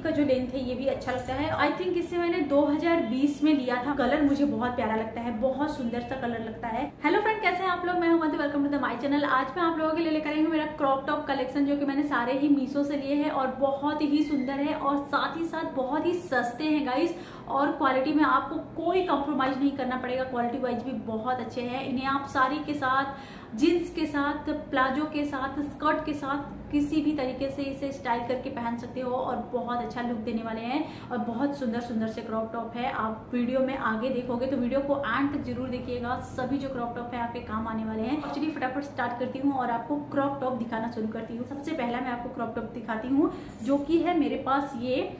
Sleeve का जो length है ये भी अच्छा लगता है। आई थिंक इससे मैंने 2020 में लिया था। कलर मुझे बहुत प्यारा लगता है, बहुत सुंदर सा कलर लगता है। हेलो फ्रेंड, कैसे हैं आप लोग? मैं हूं Madhu, welcome to the my channel. आज मैं आप लोगों के लिए लेकर आई हूँ मेरा क्रॉप टॉप कलेक्शन, जो कि मैंने सारे ही मीशो से लिए हैं और बहुत ही सुंदर है और साथ ही साथ बहुत ही सस्ते हैं गाइस। और क्वालिटी में आपको कोई कॉम्प्रोमाइज नहीं करना पड़ेगा, क्वालिटी वाइज भी बहुत अच्छे हैं। इन्हें आप साड़ी के साथ, जीन्स के साथ, प्लाजो के साथ, स्कर्ट के साथ किसी भी तरीके से इसे स्टाइल करके पहन सकते हो और बहुत अच्छा लुक देने वाले हैं और बहुत सुंदर सुंदर से क्रॉप टॉप है। आप वीडियो में आगे देखोगे तो वीडियो को एंड तक जरूर देखिएगा, सभी जो क्रॉप टॉप है आपके काम आने वाले हैं। एक्चुअली फटाफट स्टार्ट करती हूँ और आपको क्रॉप टॉप दिखाना शुरू करती हूँ। सबसे पहला मैं आपको क्रॉप टॉप दिखाती हूँ जो कि है मेरे पास ये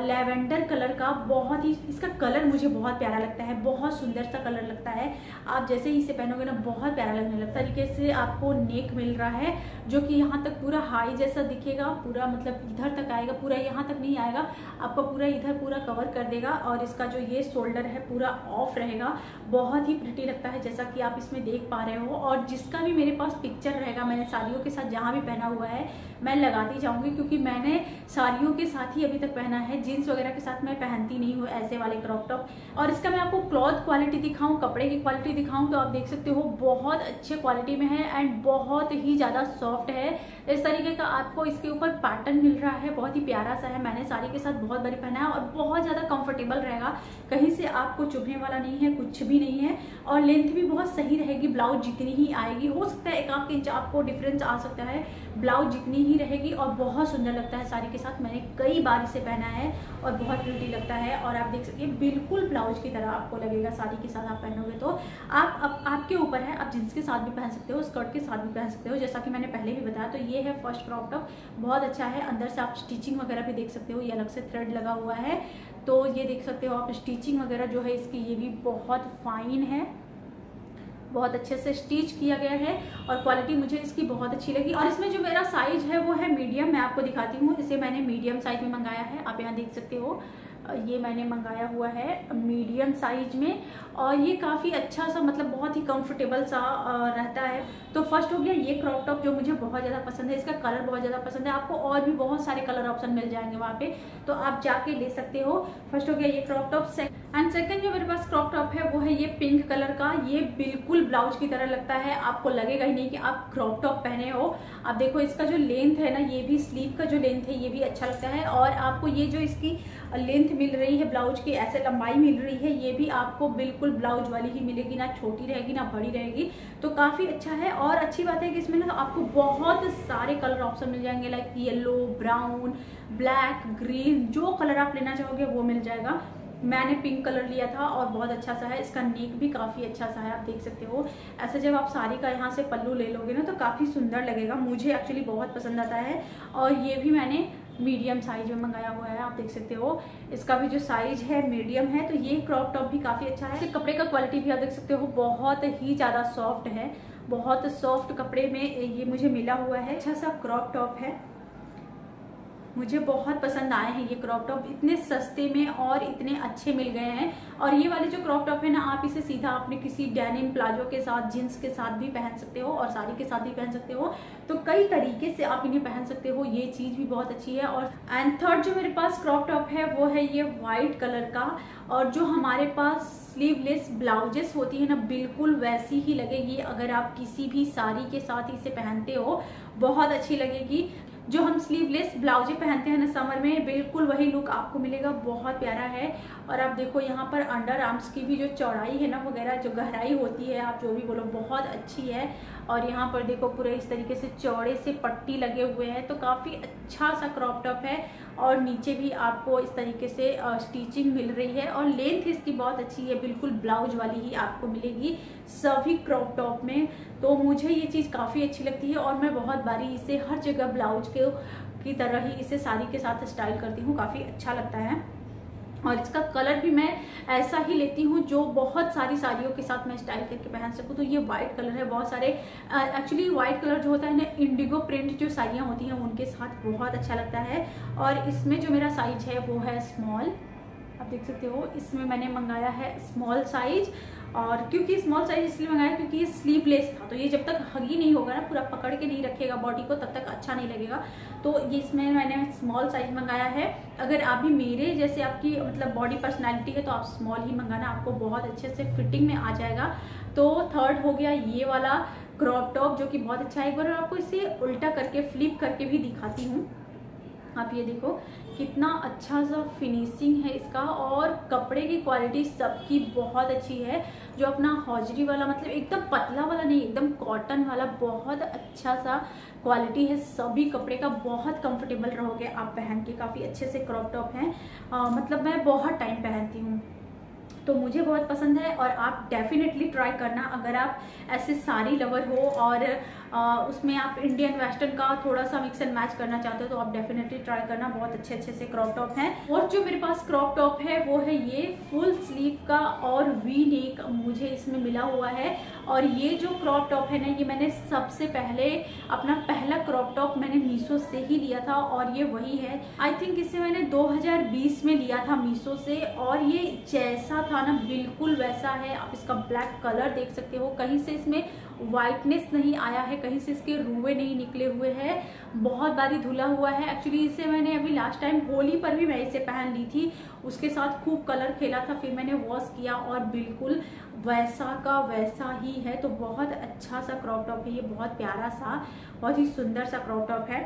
लैवेंडर कलर का। बहुत ही इसका कलर मुझे बहुत प्यारा लगता है, बहुत सुंदर सा कलर लगता है। आप जैसे ही इसे पहनोगे ना बहुत प्यारा लगने लगता है। तरीके से आपको नेक मिल रहा है जो कि यहाँ तक पूरा हाई जैसा दिखेगा, पूरा मतलब इधर तक आएगा, पूरा यहाँ तक नहीं आएगा, आपका पूरा इधर पूरा कवर कर देगा। और इसका जो ये शोल्डर है पूरा ऑफ रहेगा। बहुत ही प्रिटी लगता है जैसा कि आप इसमें देख पा रहे हो। और जिसका भी मेरे पास पिक्चर रहेगा, मैंने साड़ियों के साथ जहाँ भी पहना हुआ है मैं लगाती जाऊँगी, क्योंकि मैंने साड़ियों के साथ ही अभी तक पहना है, जीन्स वगैरह के साथ मैं पहनती नहीं हूँ ऐसे वाले क्रॉप टॉप। और इसका मैं आपको क्लॉथ क्वालिटी दिखाऊं, कपड़े की क्वालिटी दिखाऊं तो आप देख सकते हो बहुत अच्छे क्वालिटी में है एंड बहुत ही ज़्यादा सॉफ्ट है। इस तरीके का आपको इसके ऊपर पैटर्न मिल रहा है, बहुत ही प्यारा सा है। मैंने साड़ी के साथ बहुत बारी पहना है और बहुत ज़्यादा कंफर्टेबल रहेगा, कहीं से आपको चुभने वाला नहीं है, कुछ भी नहीं है। और लेंथ भी बहुत सही रहेगी, ब्लाउज जितनी ही आएगी, हो सकता है 1-1.5 इंच आपको डिफरेंस आ सकता है, ब्लाउज जितनी ही रहेगी और बहुत सुंदर लगता है साड़ी के साथ। मैंने कई बार इसे पहना है और बहुत प्रिटी लगता है। और आप देख सकते हैं बिल्कुल ब्लाउज की तरह आपको लगेगा साड़ी के साथ आप पहनोगे तो। आपके ऊपर है, आप जींस के साथ भी पहन सकते हो, स्कर्ट के साथ भी पहन सकते हो। जैसा कि मैंने पहले भी बताया तो ये है फर्स्ट क्रॉप टॉप, बहुत अच्छा है। अंदर से आप स्टिचिंग वगैरह भी देख सकते हो, ये अलग से थ्रेड लगा हुआ है तो ये देख सकते हो आप। स्टिचिंग वगैरह जो है इसकी ये भी बहुत फाइन है, बहुत अच्छे से स्टिच किया गया है और क्वालिटी मुझे इसकी बहुत अच्छी लगी। और इसमें जो मेरा साइज है वो है मीडियम। मैं आपको दिखाती हूँ, इसे मैंने मीडियम साइज में मंगाया है। आप यहाँ देख सकते हो ये मैंने मंगाया हुआ है मीडियम साइज में और ये काफ़ी अच्छा सा मतलब बहुत ही कंफर्टेबल सा रहता है। तो फर्स्ट हो गया ये क्रॉप टॉप जो मुझे बहुत ज़्यादा पसंद है, इसका कलर बहुत ज़्यादा पसंद है। आपको और भी बहुत सारे कलर ऑप्शन मिल जाएंगे वहाँ पे, तो आप जाके ले सकते हो। फर्स्ट हो गया ये क्रॉप टॉप। एंड सेकेंड जो मेरे पास क्रॉप टॉप है वो है ये पिंक कलर का। ये बिल्कुल ब्लाउज की तरह लगता है, आपको लगेगा ही नहीं कि आप क्रॉप टॉप पहने हो। आप देखो इसका जो लेंथ है ना, ये भी स्लीव का जो लेंथ है ये भी अच्छा लगता है। और आपको ये जो इसकी लेंथ मिल रही है ब्लाउज की, ऐसे लंबाई मिल रही है, ये भी आपको बिल्कुल ब्लाउज वाली ही मिलेगी, ना छोटी रहेगी ना बड़ी रहेगी, तो काफ़ी अच्छा है। और अच्छी बात है कि इसमें ना आपको बहुत सारे कलर ऑप्शन मिल जाएंगे, like yellow, brown, black, green, जो कलर आप लेना चाहोगे वो मिल जाएगा। मैंने पिंक कलर लिया था और बहुत अच्छा सा है। इसका नेक भी काफ़ी अच्छा सा है, आप देख सकते हो। ऐसे जब आप साड़ी का यहाँ से पल्लू ले लोगे ना तो काफ़ी सुंदर लगेगा, मुझे एक्चुअली बहुत पसंद आता है। और ये भी मैंने मीडियम साइज में मंगाया हुआ है, आप देख सकते हो। इसका भी जो साइज है मीडियम है, तो ये क्रॉप टॉप भी काफ़ी अच्छा है। इसके कपड़े का क्वालिटी भी आप देख सकते हो बहुत ही ज़्यादा सॉफ्ट है, बहुत सॉफ्ट कपड़े में ये मुझे मिला हुआ है। अच्छा सा क्रॉप टॉप है, मुझे बहुत पसंद आए हैं ये क्रॉप टॉप, इतने सस्ते में और इतने अच्छे मिल गए हैं। और ये वाले जो क्रॉप टॉप है ना, आप इसे सीधा अपने किसी डेनिम प्लाजो के साथ, जीन्स के साथ भी पहन सकते हो और साड़ी के साथ भी पहन सकते हो, तो कई तरीके से आप इन्हें पहन सकते हो, ये चीज़ भी बहुत अच्छी है। और एंड थर्ड जो मेरे पास क्रॉप टॉप है वो है ये वाइट कलर का। और जो हमारे पास स्लीवलेस ब्लाउजेस होती है ना, बिल्कुल वैसी ही लगेगी। अगर आप किसी भी साड़ी के साथ इसे पहनते हो बहुत अच्छी लगेगी। जो हम स्लीवलेस ब्लाउजें पहनते हैं ना समर में, बिल्कुल वही लुक आपको मिलेगा, बहुत प्यारा है। और आप देखो यहाँ पर अंडर आर्म्स की भी जो चौड़ाई है ना वगैरह, जो गहराई होती है आप जो भी बोलो, बहुत अच्छी है। और यहाँ पर देखो पूरे इस तरीके से चौड़े से पट्टी लगे हुए हैं, तो काफ़ी अच्छा सा क्रॉप टॉप है। और नीचे भी आपको इस तरीके से स्टिचिंग मिल रही है और लेंथ इसकी बहुत अच्छी है, बिल्कुल ब्लाउज वाली ही आपको मिलेगी सभी क्रॉप टॉप में। तो मुझे ये चीज़ काफ़ी अच्छी लगती है और मैं बहुत बारी इसे हर जगह ब्लाउज की तरह ही इसे साड़ी के साथ स्टाइल करती हूँ, काफ़ी अच्छा लगता है। और इसका कलर भी मैं ऐसा ही लेती हूँ जो बहुत सारी साड़ियों के साथ मैं स्टाइल करके पहन सकूँ, तो ये वाइट कलर है। बहुत सारे एक्चुअली वाइट कलर जो होता है ना, इंडिगो प्रिंट जो साड़ियाँ होती हैं उनके साथ बहुत अच्छा लगता है। और इसमें जो मेरा साइज है वो है स्मॉल, आप देख सकते हो। इसमें मैंने मंगाया है स्मॉल साइज और क्योंकि स्मॉल साइज इसलिए मंगाया क्योंकि ये स्लीवलेस था, तो ये जब तक हगी नहीं होगा ना, पूरा पकड़ के नहीं रखेगा बॉडी को, तब तक अच्छा नहीं लगेगा। तो ये इसमें मैंने स्मॉल साइज मंगाया है। अगर आप भी मेरे जैसे आपकी मतलब बॉडी पर्सनैलिटी है तो आप स्मॉल ही मंगाना, आपको बहुत अच्छे से फिटिंग में आ जाएगा। तो थर्ड हो गया ये वाला क्रॉप टॉप जो कि बहुत अच्छा है। एक बार आपको इसे उल्टा करके फ्लिप करके भी दिखाती हूँ। आप ये देखो कितना अच्छा सा फिनिशिंग है इसका, और कपड़े की क्वालिटी सबकी बहुत अच्छी है। जो अपना हौजरी वाला मतलब एकदम पतला वाला नहीं, एकदम कॉटन वाला बहुत अच्छा सा क्वालिटी है सभी कपड़े का। बहुत कंफर्टेबल रहोगे आप पहन के, काफ़ी अच्छे से क्रॉप टॉप है। मतलब मैं बहुत टाइम पहनती हूँ तो मुझे बहुत पसंद है, और आप डेफिनेटली ट्राई करना अगर आप ऐसे साड़ी लवर हो और उसमें आप इंडियन वेस्टर्न का थोड़ा सा मिक्स एंड मैच करना चाहते हो तो आप डेफिनेटली ट्राई करना। बहुत अच्छे अच्छे से क्रॉप टॉप हैं। और जो मेरे पास क्रॉप टॉप है वो है ये फुल स्लीव का और वी नेक मुझे इसमें मिला हुआ है। और ये जो क्रॉप टॉप है ना, ये मैंने सबसे पहले अपना पहला क्रॉप टॉप मैंने मीशो से ही लिया था, और ये वही है। आई थिंक इसे मैंने 2020 में लिया था मीशो से, और ये जैसा था ना बिल्कुल वैसा है। आप इसका ब्लैक कलर देख सकते हो, कहीं से इसमें वाइटनेस नहीं आया है, कहीं से इसके रुए नहीं निकले हुए हैं, बहुत बारी धुला हुआ है। एक्चुअली इसे मैंने अभी लास्ट टाइम होली पर भी मैं इसे पहन ली थी, उसके साथ खूब कलर खेला था, फिर मैंने वॉश किया और बिल्कुल वैसा का वैसा ही है। तो बहुत अच्छा सा क्रॉप टॉप है ये, बहुत प्यारा सा, बहुत ही सुंदर सा क्रॉप टॉप है।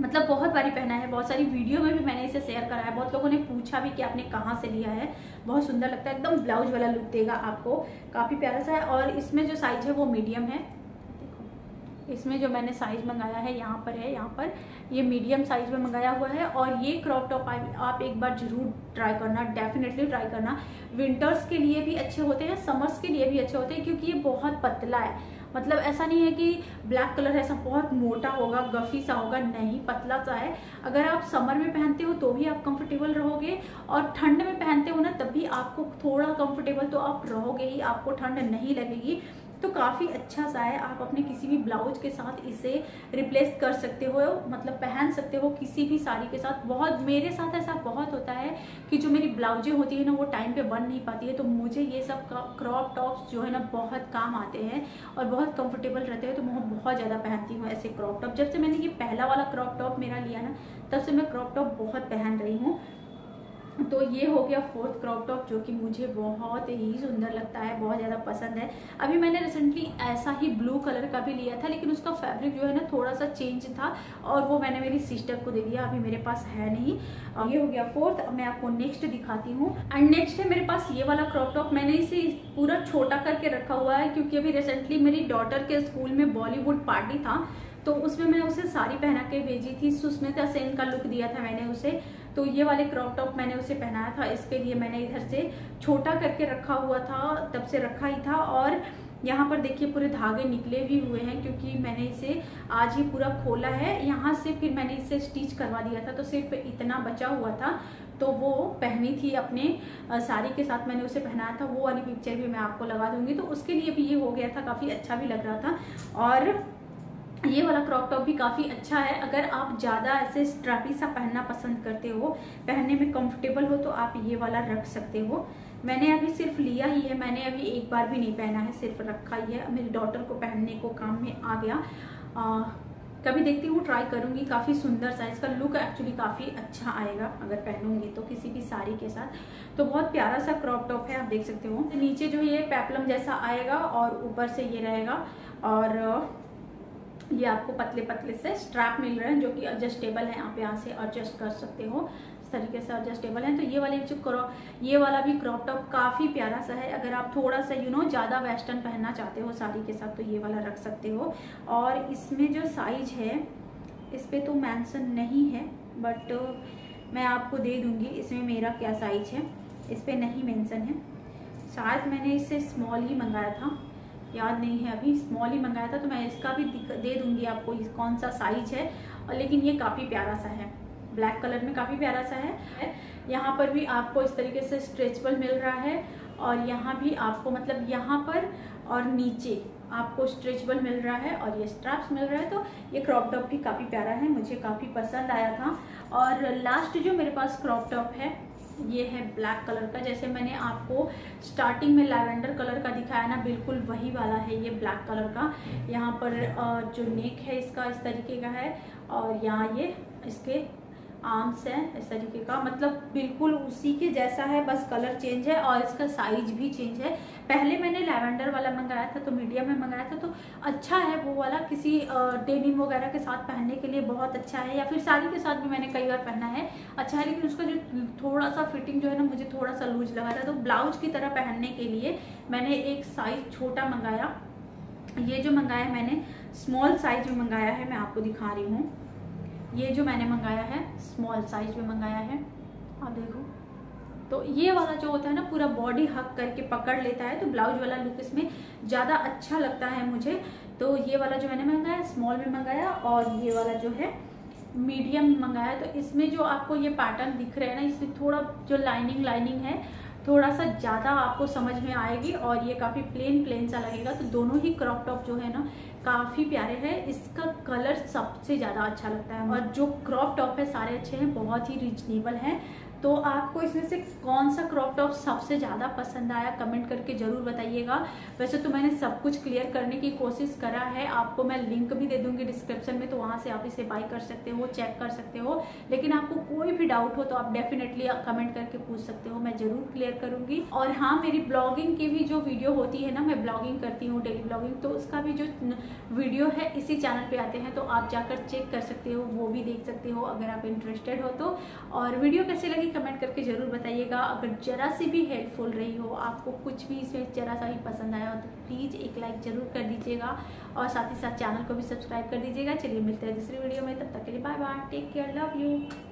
मतलब बहुत बारी पहना है, बहुत सारी वीडियो में भी मैंने इसे शेयर करा है, बहुत लोगों ने पूछा भी कि आपने कहाँ से लिया है। बहुत सुंदर लगता है, एकदम ब्लाउज वाला लुक देगा आपको, काफ़ी प्यारा सा है। और इसमें जो साइज है वो मीडियम है। इसमें जो मैंने साइज़ मंगाया है यहाँ पर है, यहाँ पर ये मीडियम साइज़ में मंगाया हुआ है। और ये क्रॉप टॉप आप एक बार जरूर ट्राई करना, डेफिनेटली ट्राई करना। विंटर्स के लिए भी अच्छे होते हैं, समर्स के लिए भी अच्छे होते हैं, क्योंकि ये बहुत पतला है। मतलब ऐसा नहीं है कि ब्लैक कलर ऐसा बहुत मोटा होगा, गफी सा होगा, नहीं, पतला सा है। अगर आप समर में पहनते हो तो भी आप कंफर्टेबल रहोगे, और ठंड में पहनते हो ना तब भी आपको थोड़ा कंफर्टेबल तो आप रहोगे ही, आपको ठंड नहीं लगेगी। तो काफ़ी अच्छा सा है, आप अपने किसी भी ब्लाउज के साथ इसे रिप्लेस कर सकते हो, मतलब पहन सकते हो किसी भी साड़ी के साथ। बहुत मेरे साथ ऐसा बहुत होता है कि जो मेरी ब्लाउजें होती है ना वो टाइम पे बन नहीं पाती है, तो मुझे ये सब क्रॉप टॉप्स जो है ना बहुत काम आते हैं और बहुत कंफर्टेबल रहते हैं। तो मैं बहुत ज़्यादा पहनती हूँ ऐसे क्रॉप टॉप। जब से मैंने ये पहला वाला क्रॉप टॉप मेरा लिया ना तब से मैं क्रॉप टॉप बहुत पहन रही हूँ। तो ये हो गया फोर्थ क्रॉप टॉप जो कि मुझे बहुत ही सुंदर लगता है, बहुत ज़्यादा पसंद है। अभी मैंने रिसेंटली ऐसा ही ब्लू कलर का भी लिया था, लेकिन उसका फैब्रिक जो है ना थोड़ा सा चेंज था और वो मैंने मेरी सिस्टर को दे दिया, अभी मेरे पास है नहीं। ये हो गया फोर्थ। मैं आपको नेक्स्ट दिखाती हूँ। एंड नेक्स्ट है मेरे पास ये वाला क्रॉप टॉप। मैंने इसे पूरा छोटा करके रखा हुआ है क्योंकि अभी रिसेंटली मेरी डॉटर के स्कूल में बॉलीवुड पार्टी था, तो उसमें मैं उसे साड़ी पहना के भेजी थी, सुष्मिता सेन का लुक दिया था मैंने उसे। तो ये वाले क्रॉप टॉप मैंने उसे पहनाया था, इसके लिए मैंने इधर से छोटा करके रखा हुआ था, तब से रखा ही था। और यहाँ पर देखिए पूरे धागे निकले भी हुए हैं क्योंकि मैंने इसे आज ही पूरा खोला है। यहाँ से फिर मैंने इसे स्टिच करवा दिया था, तो सिर्फ इतना बचा हुआ था, तो वो पहनी थी अपने साड़ी के साथ मैंने उसे पहनाया था। वो वाली पिक्चर भी मैं आपको लगा दूंगी। तो उसके लिए भी ये हो गया था, काफ़ी अच्छा भी लग रहा था। और ये वाला क्रॉप टॉप भी काफ़ी अच्छा है। अगर आप ज़्यादा ऐसे स्ट्रैपी सा पहनना पसंद करते हो, पहनने में कंफर्टेबल हो, तो आप ये वाला रख सकते हो। मैंने अभी सिर्फ लिया ही है, मैंने अभी एक बार भी नहीं पहना है, सिर्फ रखा ही है, मेरी डॉटर को पहनने को काम में आ गया। कभी देखती हूँ, ट्राई करूँगी। काफ़ी सुंदर सा इसका लुक एक्चुअली काफ़ी अच्छा आएगा अगर पहनूंगी तो किसी भी साड़ी के साथ। तो बहुत प्यारा सा क्रॉप टॉप है, आप देख सकते हो। नीचे जो ये पेप्लम जैसा आएगा और ऊपर से ये रहेगा, और ये आपको पतले पतले से स्ट्रैप मिल रहे हैं जो कि एडजस्टेबल है। आप यहाँ से एडजस्ट कर सकते हो, इस तरीके से एडजस्टेबल है। तो ये वाले जो ये वाला भी क्रॉप टॉप काफ़ी प्यारा सा है। अगर आप थोड़ा सा ज़्यादा वेस्टर्न पहनना चाहते हो साड़ी के साथ तो ये वाला रख सकते हो। और इसमें जो साइज है इस पर तो मेंशन नहीं है, बट मैं आपको दे दूँगी इसमें मेरा क्या साइज है, इस पर नहीं मेंशन है। शायद मैंने इसे स्मॉल ही मंगाया था, याद नहीं है, अभी स्मॉल ही मंगाया था। तो मैं इसका भी दे दूंगी आपको कौन सा साइज है। और लेकिन ये काफ़ी प्यारा सा है, ब्लैक कलर में काफ़ी प्यारा सा है। यहाँ पर भी आपको इस तरीके से स्ट्रेचबल मिल रहा है, और यहाँ भी आपको मतलब यहाँ पर और नीचे आपको स्ट्रेचबल मिल रहा है, और ये स्ट्रैप्स मिल रहा है। तो ये क्रॉप टॉप भी काफ़ी प्यारा है, मुझे काफ़ी पसंद आया था। और लास्ट जो मेरे पास क्रॉप टॉप है ये है ब्लैक कलर का, जैसे मैंने आपको स्टार्टिंग में लैवेंडर कलर का दिखाया ना, बिल्कुल वही वाला है ये ब्लैक कलर का। यहाँ पर जो नेक है इसका इस तरीके का है, और यहाँ ये इसके आर्म्स हैं इस तरीके का, मतलब बिल्कुल उसी के जैसा है, बस कलर चेंज है और इसका साइज भी चेंज है। पहले मैंने लैवेंडर वाला मंगाया था, तो मीडियम में मंगाया था, तो अच्छा है वो वाला, किसी डेनिम वगैरह के साथ पहनने के लिए बहुत अच्छा है, या फिर साड़ी के साथ भी मैंने कई बार पहना है, अच्छा है। लेकिन उसका जो थोड़ा सा फिटिंग जो है ना, मुझे थोड़ा सा लूज लगा था, तो ब्लाउज की तरह पहनने के लिए मैंने एक साइज छोटा मंगाया। ये जो मंगाया मैंने स्मॉल साइज में मंगाया है, मैं आपको दिखा रही हूँ, ये जो मैंने मंगाया है स्मॉल साइज में मंगाया है, आप देखो। तो ये वाला जो होता है ना, पूरा बॉडी हक करके पकड़ लेता है, तो ब्लाउज वाला लुक इसमें ज़्यादा अच्छा लगता है मुझे। तो ये वाला जो मैंने मंगाया स्मॉल में मंगाया, और ये वाला जो है मीडियम मंगाया। तो इसमें जो आपको ये पैटर्न दिख रहा है ना, इसमें थोड़ा जो लाइनिंग है थोड़ा सा ज़्यादा आपको समझ में आएगी, और ये काफ़ी प्लेन सा लगेगा। तो दोनों ही क्रॉप टॉप जो है ना काफ़ी प्यारे हैं, इसका कलर सबसे ज़्यादा अच्छा लगता है, और जो क्रॉप टॉप है सारे अच्छे हैं, बहुत ही रीजनेबल हैं। तो आपको इसमें से कौन सा क्रॉप टॉप सबसे ज़्यादा पसंद आया, कमेंट करके ज़रूर बताइएगा। वैसे तो मैंने सब कुछ क्लियर करने की कोशिश करा है, आपको मैं लिंक भी दे दूंगी डिस्क्रिप्शन में, तो वहाँ से आप इसे बाय कर सकते हो, चेक कर सकते हो। लेकिन आपको कोई भी डाउट हो तो आप डेफिनेटली कमेंट करके पूछ सकते हो, मैं ज़रूर क्लियर करूँगी। और हाँ, मेरी ब्लॉगिंग की भी जो वीडियो होती है ना, मैं ब्लॉगिंग करती हूँ डेली ब्लॉगिंग, तो उसका भी जो वीडियो है इसी चैनल पर आते हैं, तो आप जाकर चेक कर सकते हो, वो भी देख सकते हो अगर आप इंटरेस्टेड हो तो। और वीडियो कैसी लगी कमेंट करके ज़रूर बताइएगा। अगर ज़रा सी भी हेल्पफुल रही हो, आपको कुछ भी इसमें ज़रा सा भी पसंद आया हो, तो प्लीज़ एक लाइक ज़रूर कर दीजिएगा, और साथ ही साथ चैनल को भी सब्सक्राइब कर दीजिएगा। चलिए मिलते हैं दूसरी वीडियो में, तब तक के लिए bye bye, take care, love you.